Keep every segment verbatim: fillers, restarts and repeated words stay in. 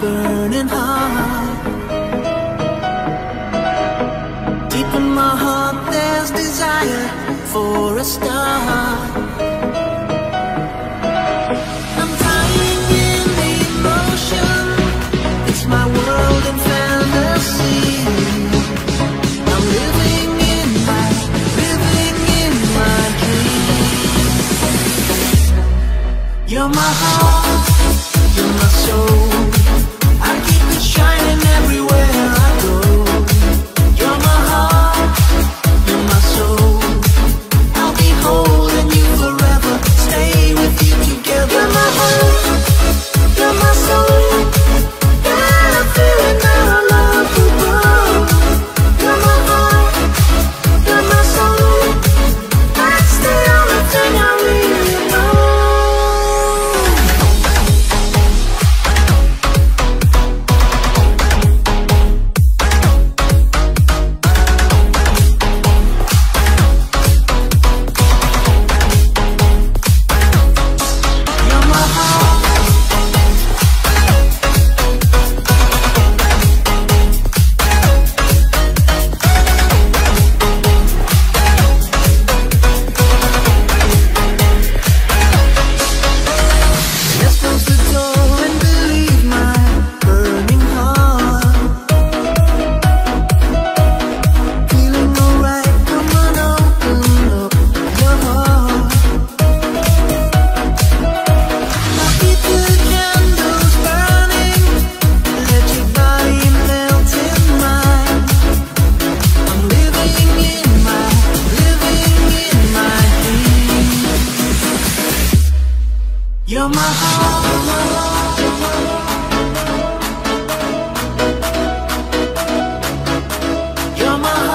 burning heart. Deep in my heart there's desire for a star. You're my heart, you're my soul. I keep it shining everywhere I go. You're my heart, you're my soul. I'll be holding you forever, stay with you together. You're my heart, you're my soul. And I'm feeling that I love you more. You're my heart, you're my soul. That's the only thing I really know. You're my heart.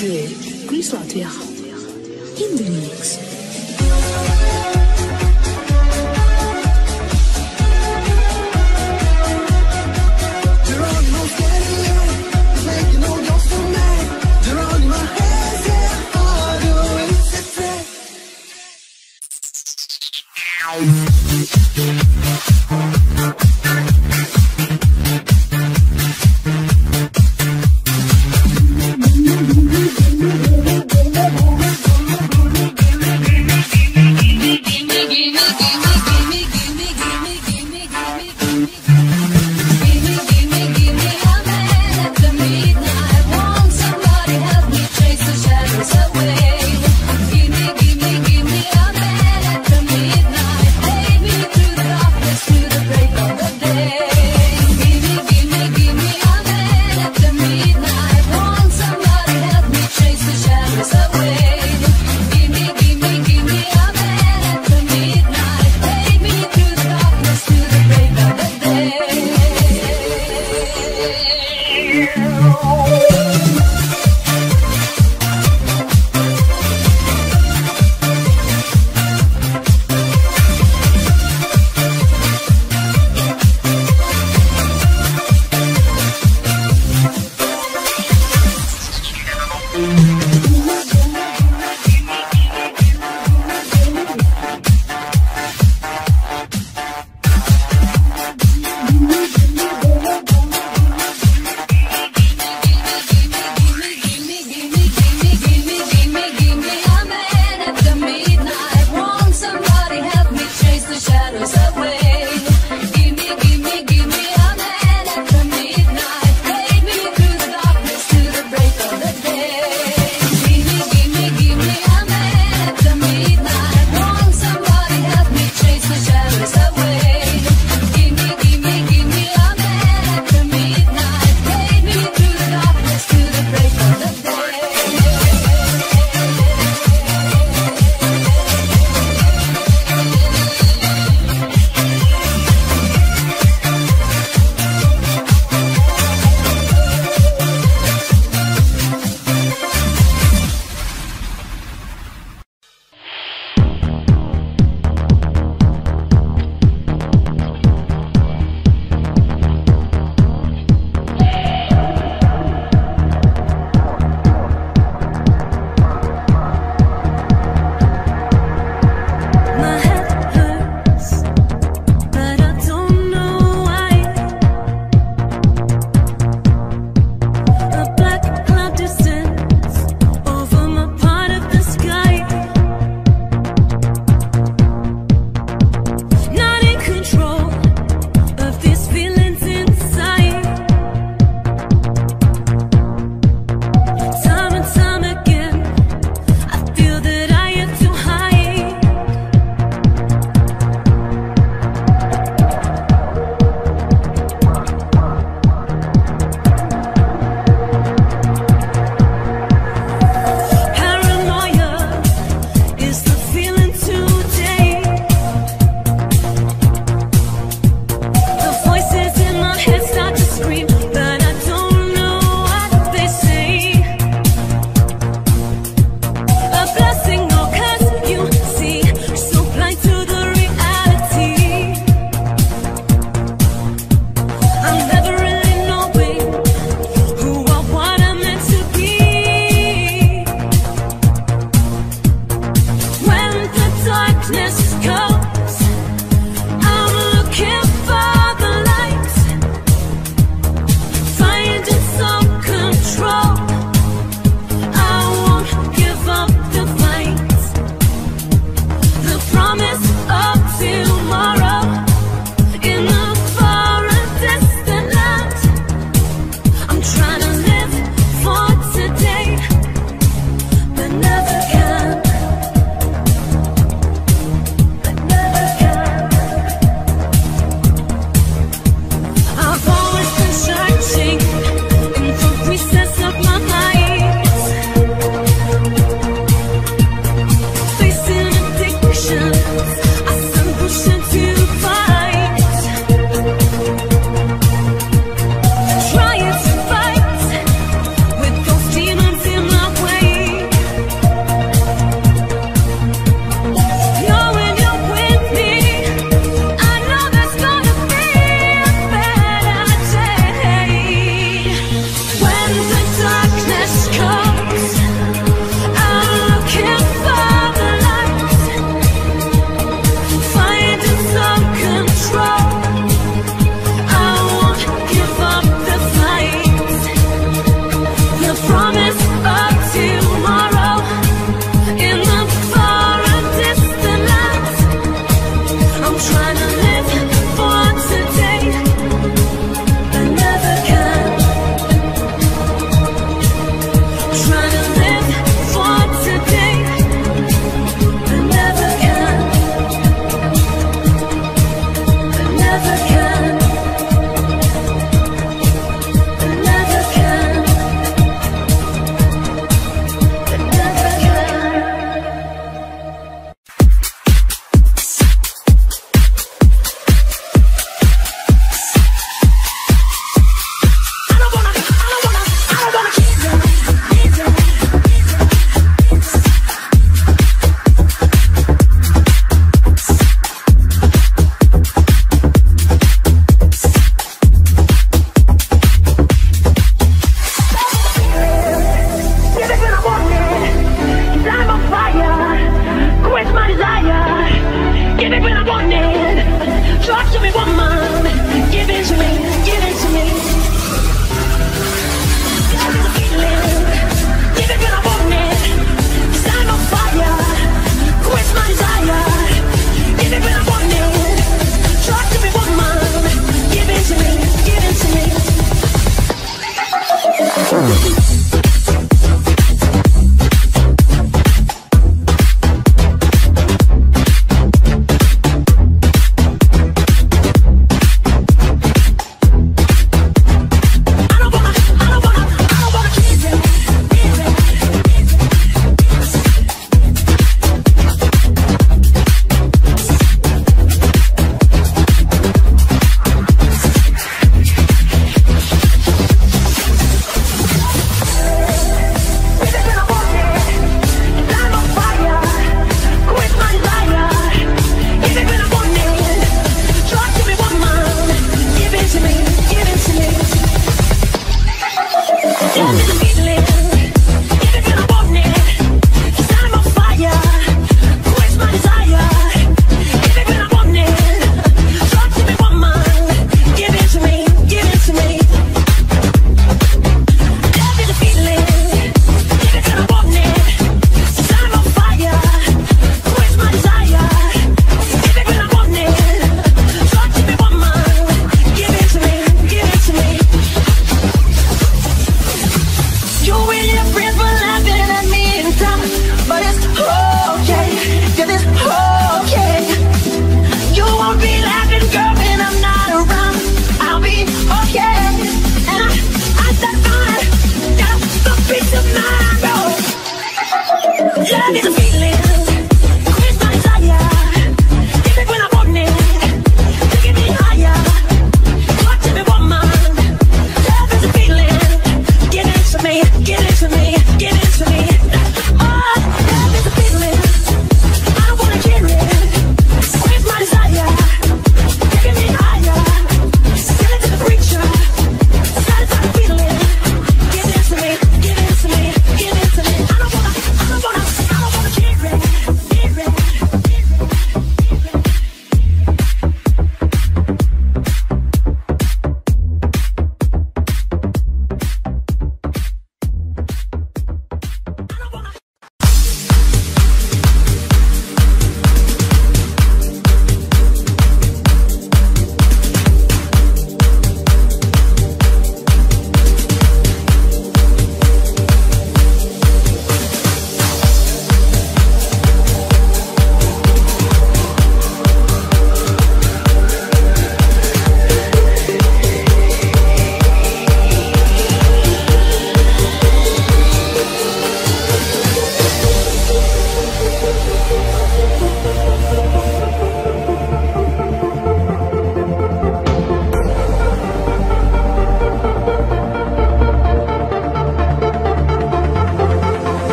Hey!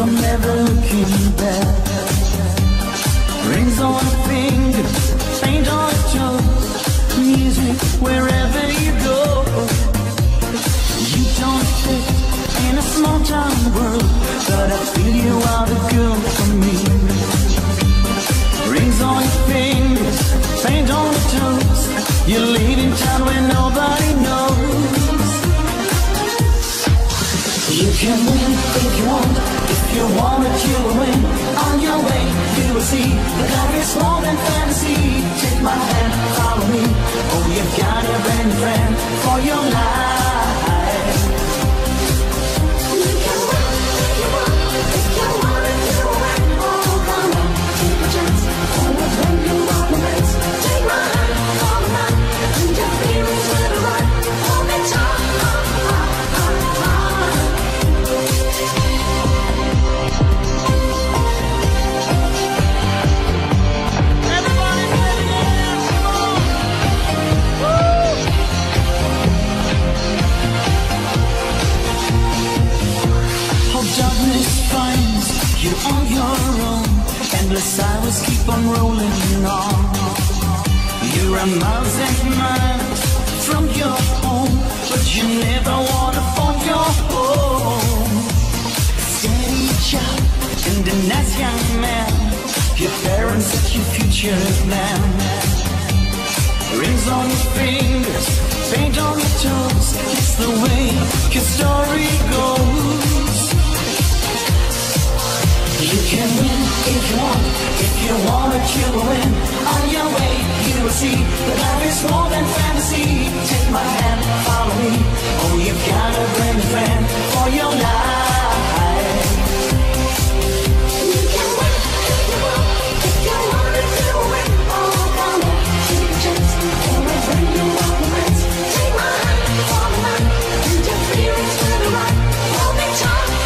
I'm never looking back. Rings on my fingers, change on the jokes, music wherever you go. You don't fit in a small town world, but I feel you are the girl for me. Rings on your fingers, change on the jokes, you live in town where nobody knows. You can win if you want, if you want it you will win. On your way you will see that life is more than fantasy. Take my hand, follow me, oh you've got a brand new friend for your life. You can win if you want, if you want it you will win. Oh come on, take a chance, oh my friend you are the best. Take my hand, follow mine, and your feelings will be right. Hold me tight. Finds you on your own, endless hours keep on rolling on. You are miles and miles from your home, but you never wanna find your home. Steady child and a nice young man, your parents are your future plan. Rings on your fingers, paint on your toes, it's the way your story goes. You can win if you want, if you want it you will win. On your way you will see that life is more than fantasy. Take my hand, follow me, oh you've got a brand new friend for your life. You can win if you want, if you want it you will win. Oh come on, take a chance, oh my friend you are the best. Take my hand, follow mine, and your feelings will be right. Hold me tight.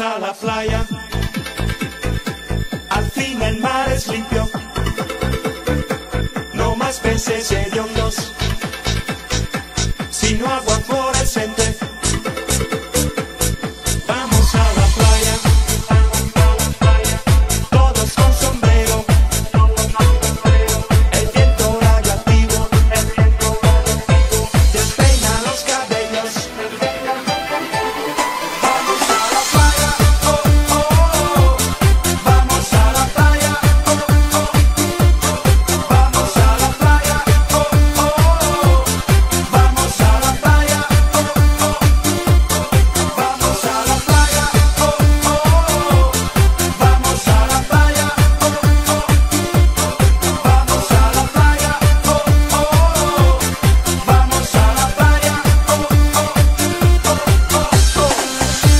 fuimos a la playa, al fin el mar es limpio, no más peces hediondos, sino agua fluorescente. Vamos a la playa, todos con sombrero, el viento radiactivo despeina los cabellos. Vamos a la playa, oh, oh, oh. Vamos a la playa, oh, oh. Vamos a la playa, oh, oh, oh. Vamos a la playa, oh, oh. Vamos a la playa, oh, oh. Vamos a la playa, oh, oh. Vamos a la playa, oh, oh. Vamos a la playa, oh, oh, oh, oh, oh.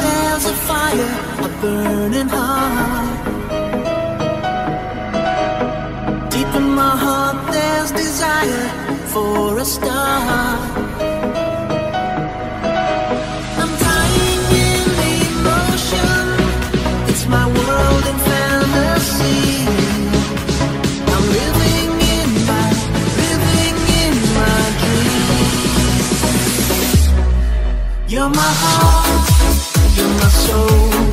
There's a fire, a burning heart. You're my heart, you're my soul.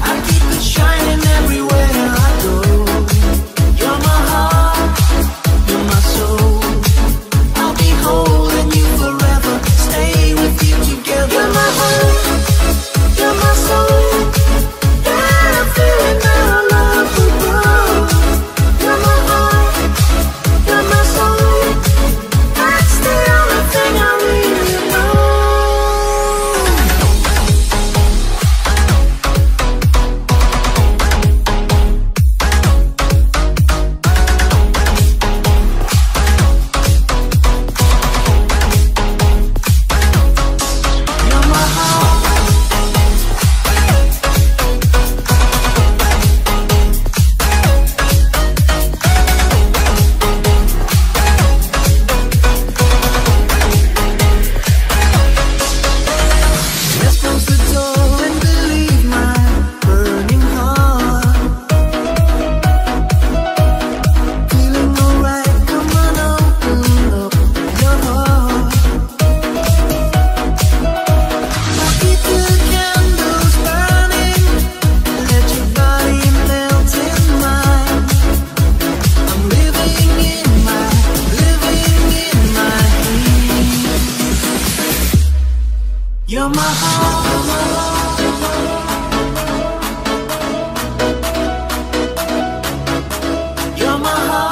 I keep it shining everywhere I go. You're my heart, you're my soul. I'll be holding you forever, stay with you together. You're my heart, you're my soul. Yeah, I'm feeling that I love you, girl. You're my heart, you're my soul. That's the only thing I really know. You're my heart.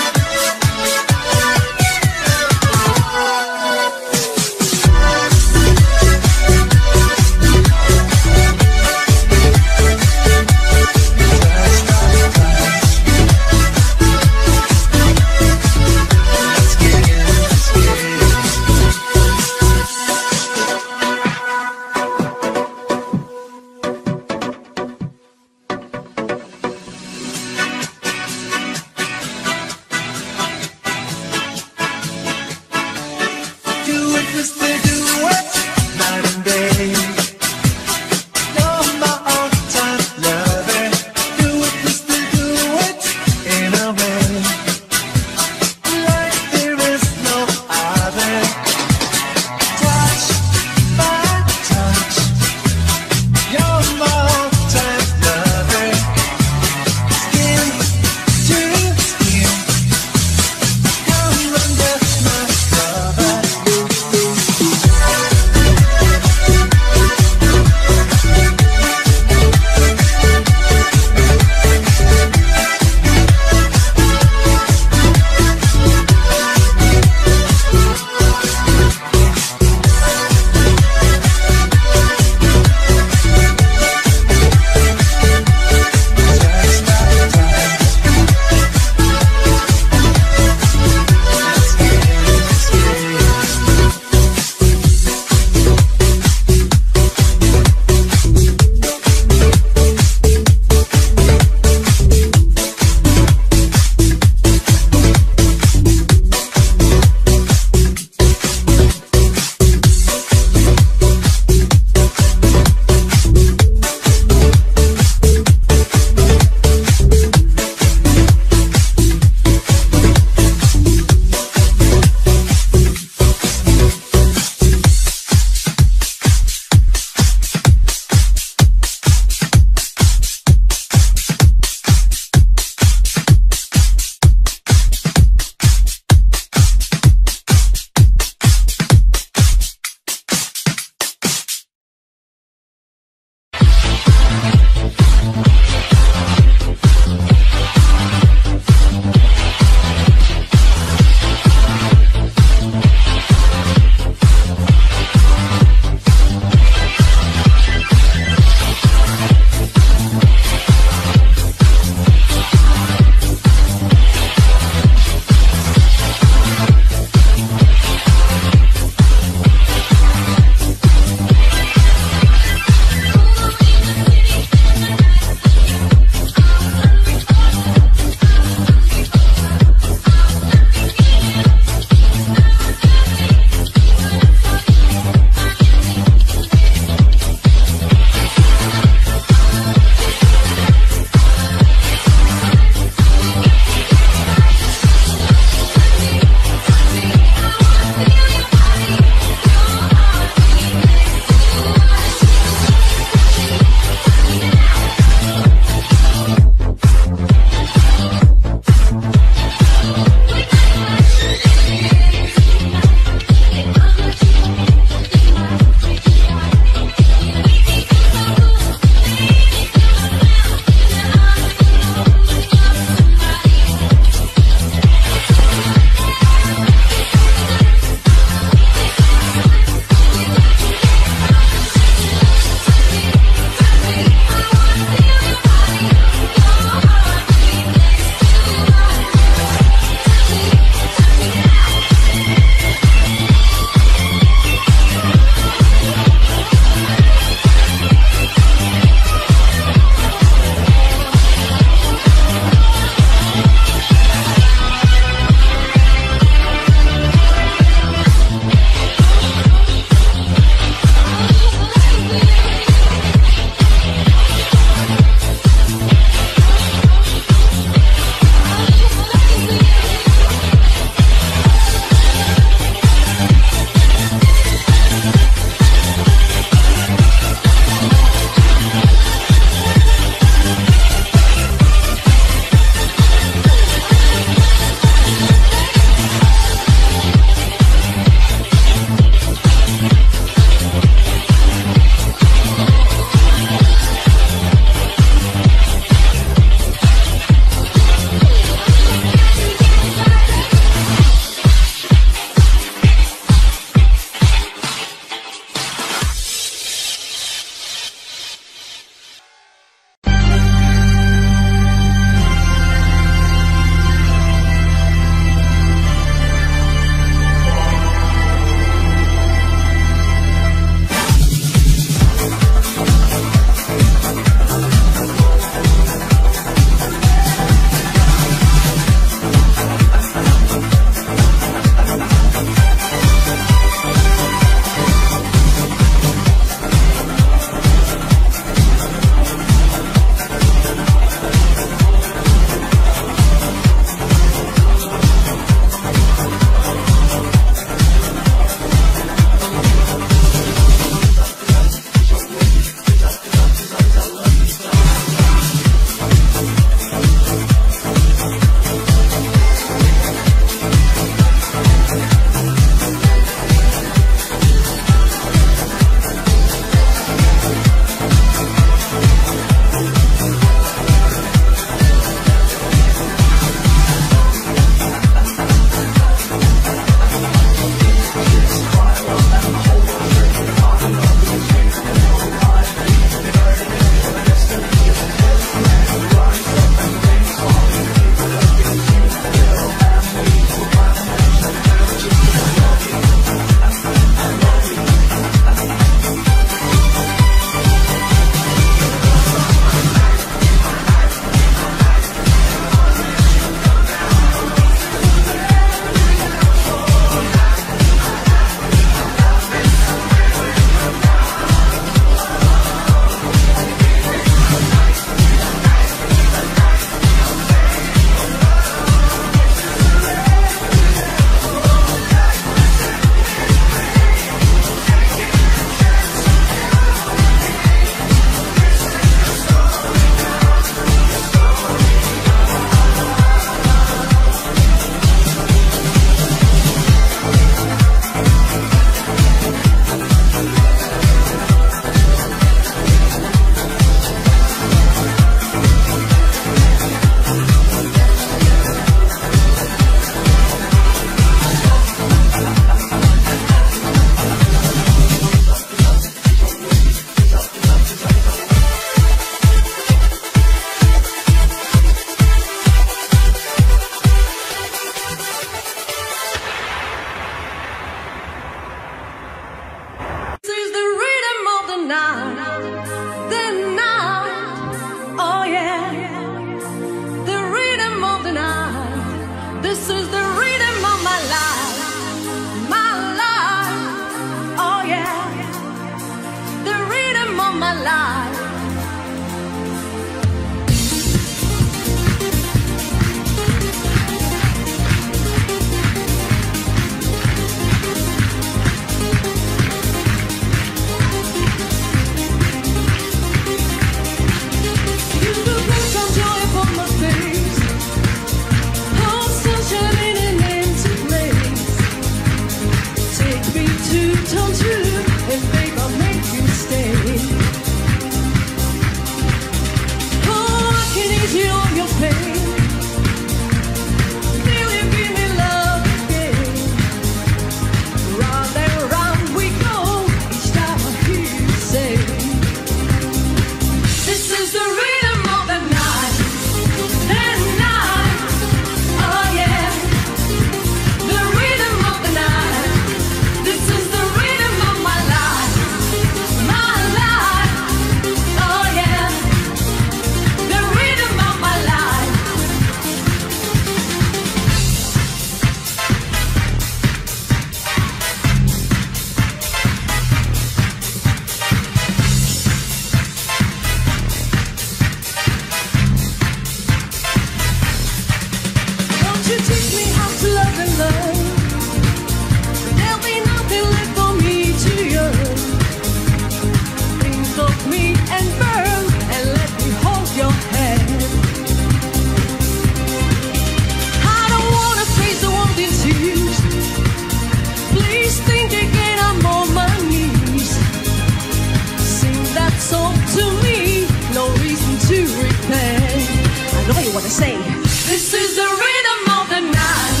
say, this is the rhythm of the night,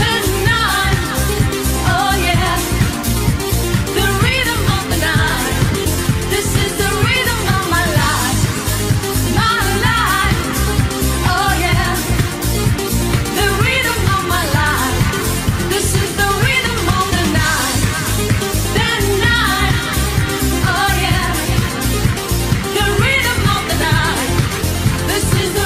the night, oh yeah, the rhythm of the night, this is the rhythm of my life, my life, oh yeah, the rhythm of my life, this is the rhythm of the night, the night, oh yeah, the rhythm of the night, this is the rhythm of my life.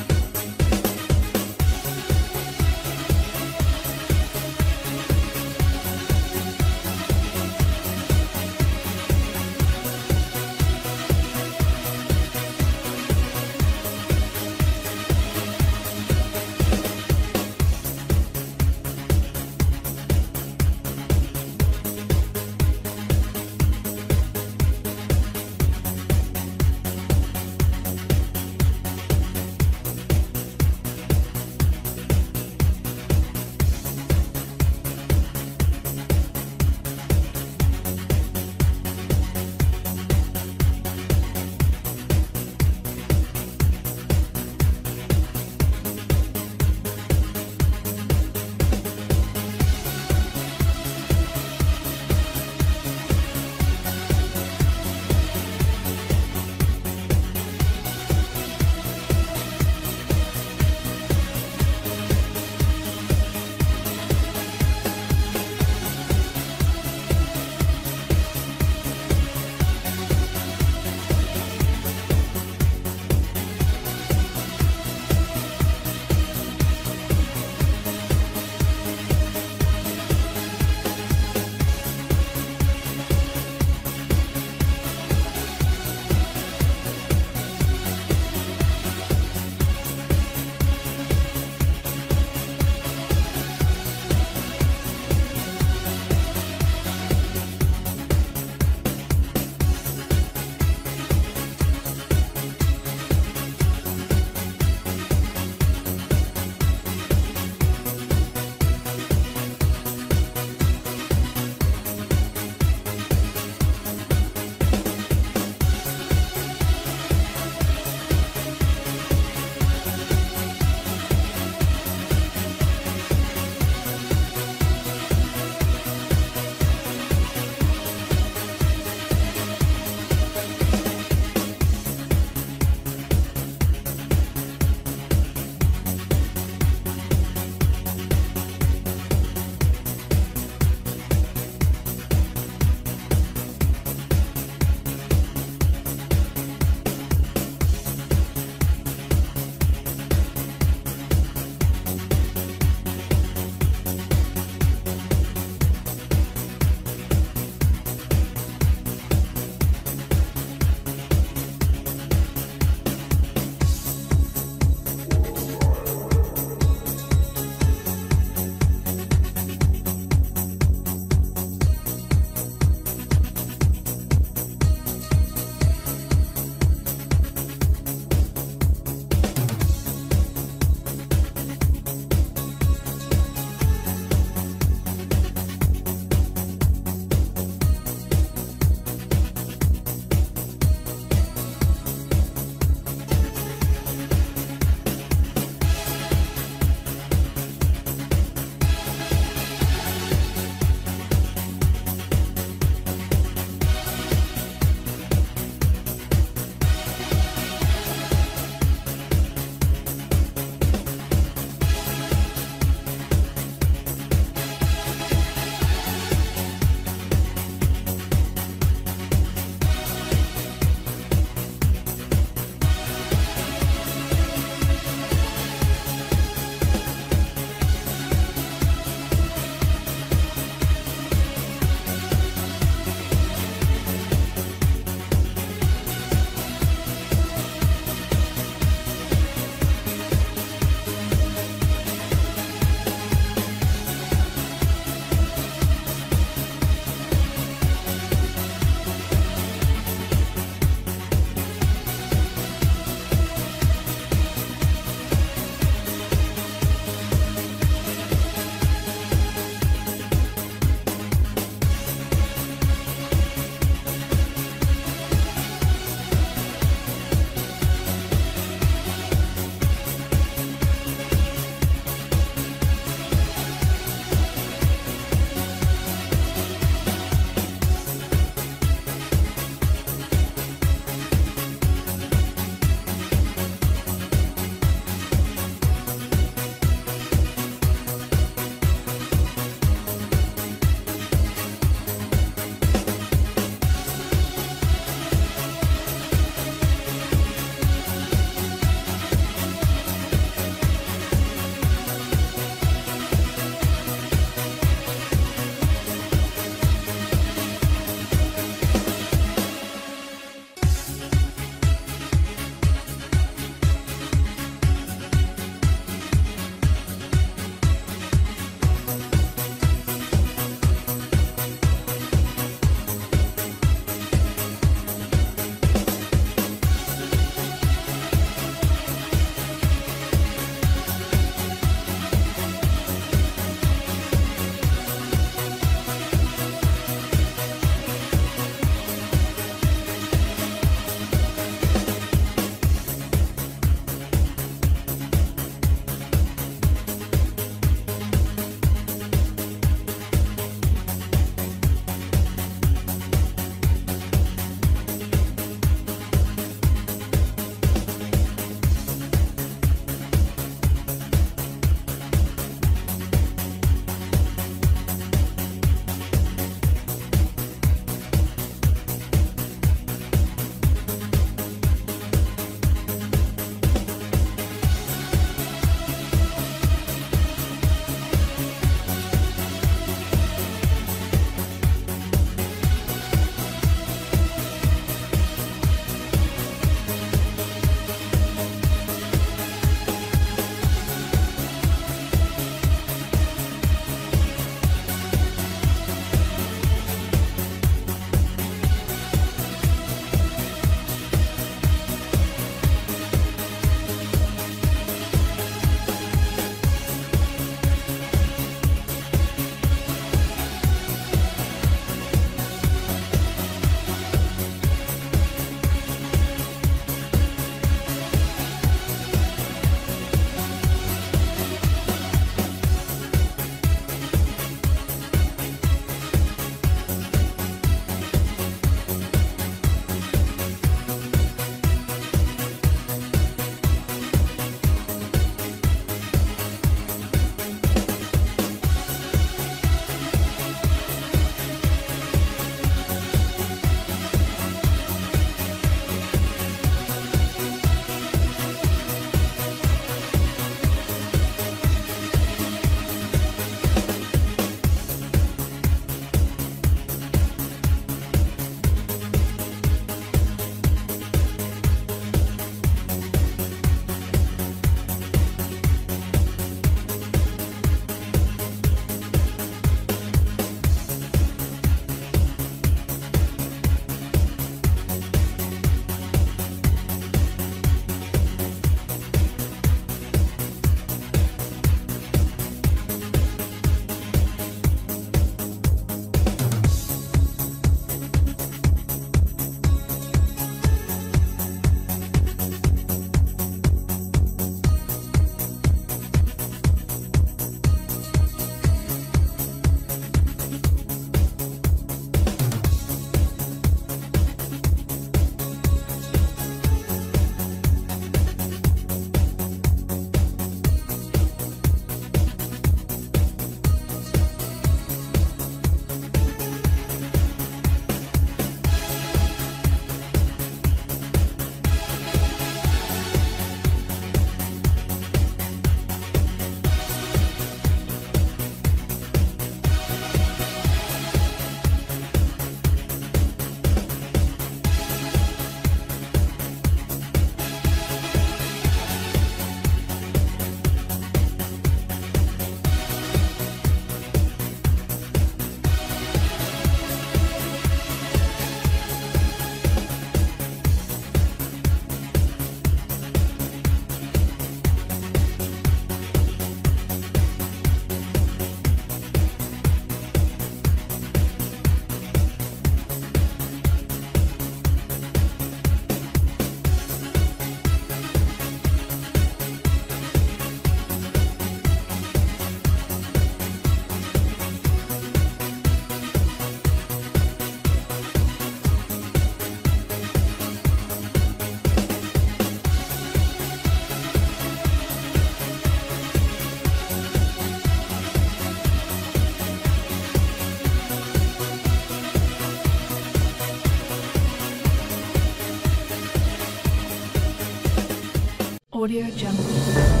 Audio Jungle.